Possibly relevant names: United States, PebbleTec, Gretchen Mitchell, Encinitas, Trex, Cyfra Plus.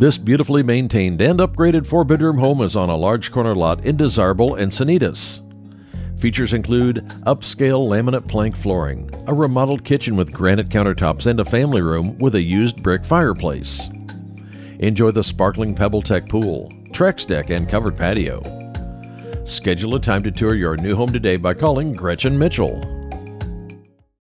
This beautifully maintained and upgraded 4-bedroom home is on a large corner lot in desirable Encinitas. Features include upscale laminate plank flooring, a remodeled kitchen with granite countertops, and a family room with a used brick fireplace. Enjoy the sparkling PebbleTec pool, Trex deck, and covered patio. Schedule a time to tour your new home today by calling Gretchen Mitchell.